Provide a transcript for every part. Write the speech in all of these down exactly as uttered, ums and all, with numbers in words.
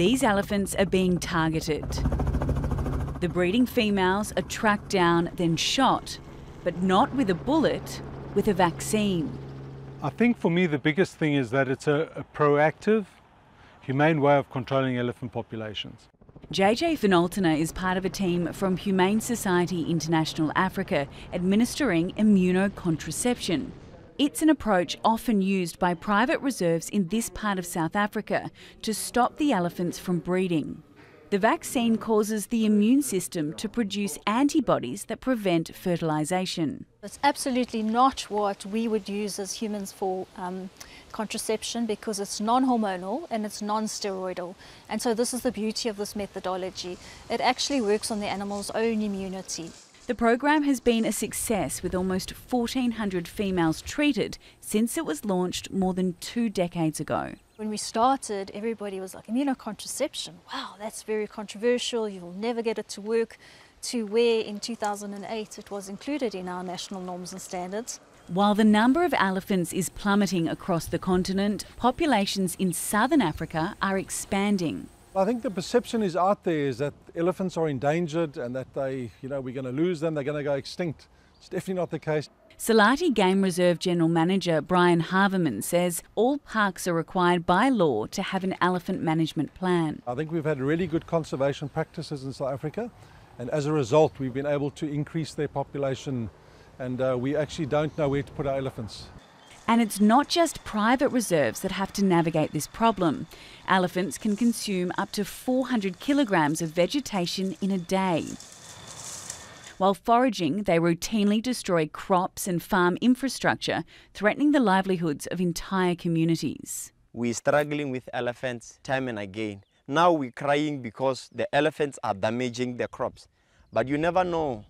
these elephants are being targeted. The breeding females are tracked down, then shot, but not with a bullet, with a vaccine. I think for me the biggest thing is that it's a, a proactive, humane way of controlling elephant populations. J J Van Altena is part of a team from Humane Society International Africa administering immunocontraception. It's an approach often used by private reserves in this part of South Africa to stop the elephants from breeding. The vaccine causes the immune system to produce antibodies that prevent fertilisation. It's absolutely not what we would use as humans for um, contraception, because it's non-hormonal and it's non-steroidal. And so this is the beauty of this methodology. It actually works on the animal's own immunity. The program has been a success, with almost fourteen hundred females treated since it was launched more than two decades ago. When we started, everybody was like, immunocontraception, wow, that's very controversial, you'll never get it to work, to where in two thousand eight it was included in our national norms and standards. While the number of elephants is plummeting across the continent, populations in southern Africa are expanding. I think the perception is out there is that elephants are endangered and that they, you know, we're going to lose them, they're going to go extinct. It's definitely not the case. Salati Game Reserve General Manager Brian Harverman says all parks are required by law to have an elephant management plan. I think we've had really good conservation practices in South Africa, and as a result we've been able to increase their population, and uh, we actually don't know where to put our elephants. And it's not just private reserves that have to navigate this problem. Elephants can consume up to four hundred kilograms of vegetation in a day. While foraging, they routinely destroy crops and farm infrastructure, threatening the livelihoods of entire communities. We're struggling with elephants time and again. Now we're crying because the elephants are damaging the crops. But you never know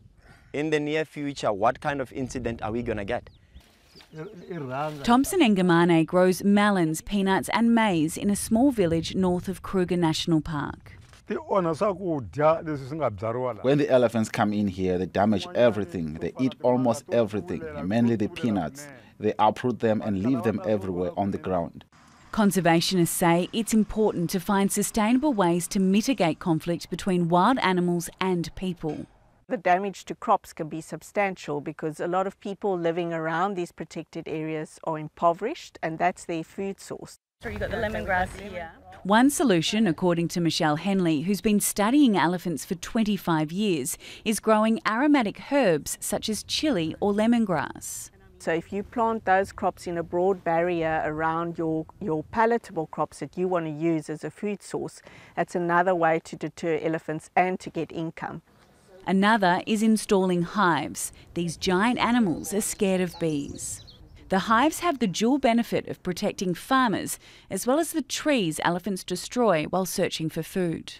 in the near future what kind of incident are we going to get. Thompson Ngamane grows melons, peanuts and maize in a small village north of Kruger National Park. When the elephants come in here, they damage everything. They eat almost everything, mainly the peanuts. They uproot them and leave them everywhere on the ground. Conservationists say it's important to find sustainable ways to mitigate conflict between wild animals and people. The damage to crops can be substantial because a lot of people living around these protected areas are impoverished, and that's their food source. You've got the lemongrass here. One solution, according to Michelle Henley, who's been studying elephants for twenty-five years, is growing aromatic herbs such as chili or lemongrass. So if you plant those crops in a broad barrier around your, your palatable crops that you want to use as a food source, that's another way to deter elephants and to get income. Another is installing hives. These giant animals are scared of bees. The hives have the dual benefit of protecting farmers as well as the trees elephants destroy while searching for food.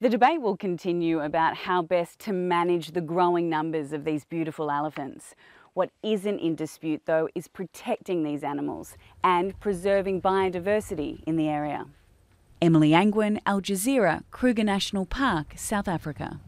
The debate will continue about how best to manage the growing numbers of these beautiful elephants. What isn't in dispute, though, is protecting these animals and preserving biodiversity in the area. Emily Angwin, Al Jazeera, Kruger National Park, South Africa.